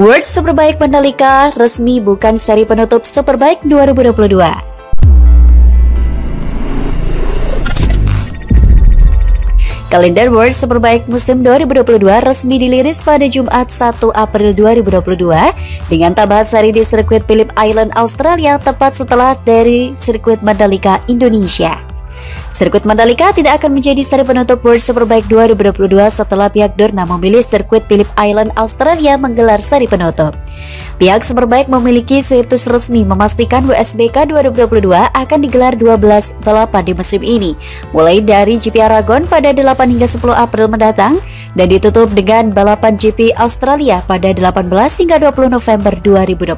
World Superbike Mandalika resmi bukan seri penutup Superbike 2022. Kalender World Superbike musim 2022 resmi diliris pada Jumat 1 April 2022 dengan tambahan seri di sirkuit Phillip Island, Australia, tepat setelah dari sirkuit Mandalika, Indonesia. Sirkuit Mandalika tidak akan menjadi seri penutup World Superbike 2022 setelah pihak Dorna memilih sirkuit Phillip Island, Australia menggelar seri penutup. Pihak Superbike memiliki situs resmi memastikan WSBK 2022 akan digelar 12 balapan di musim ini, mulai dari GP Aragon pada 8 hingga 10 April mendatang dan ditutup dengan balapan GP Australia pada 18 hingga 20 November 2022.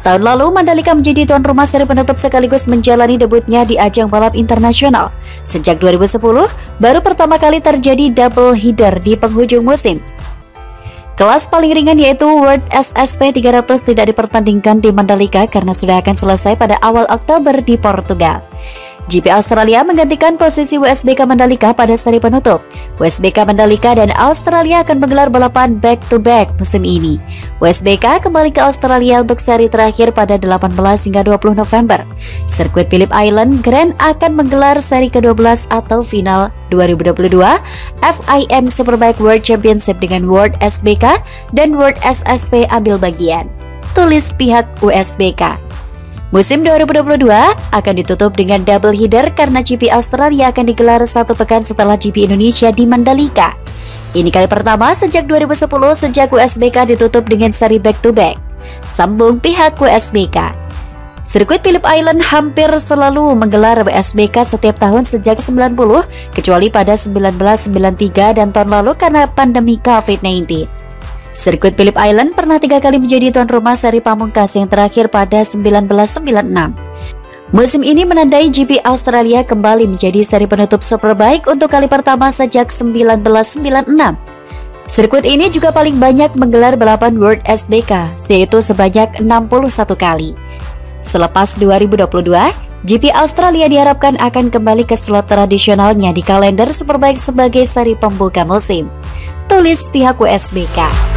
Tahun lalu, Mandalika menjadi tuan rumah seri penutup sekaligus menjalani debutnya di ajang balap internasional. Sejak 2010, baru pertama kali terjadi double header di penghujung musim. Kelas paling ringan yaitu World SSP 300 tidak dipertandingkan di Mandalika karena sudah akan selesai pada awal Oktober di Portugal. GP Australia menggantikan posisi WSBK Mandalika pada seri penutup. WSBK Mandalika dan Australia akan menggelar balapan back-to-back musim ini. WSBK kembali ke Australia untuk seri terakhir pada 18 hingga 20 November. Sirkuit Phillip Island Grand akan menggelar seri ke-12 atau final 2022 FIM Superbike World Championship dengan World SBK dan World SSP ambil bagian, tulis pihak WSBK. Musim 2022 akan ditutup dengan double header karena GP Australia akan digelar satu pekan setelah GP Indonesia di Mandalika. Ini kali pertama sejak 2010 sejak WSBK ditutup dengan seri back-to-back, sambung pihak WSBK. Sirkuit Phillip Island hampir selalu menggelar WSBK setiap tahun sejak 90, kecuali pada 1993 dan tahun lalu karena pandemi COVID-19. Sirkuit Phillip Island pernah 3 kali menjadi tuan rumah seri pamungkas yang terakhir pada 1996. Musim ini menandai GP Australia kembali menjadi seri penutup Superbike untuk kali pertama sejak 1996. Sirkuit ini juga paling banyak menggelar balapan World SBK, yaitu sebanyak 61 kali. Selepas 2022, GP Australia diharapkan akan kembali ke slot tradisionalnya di kalender Superbike sebagai seri pembuka musim, tulis pihak WSBK.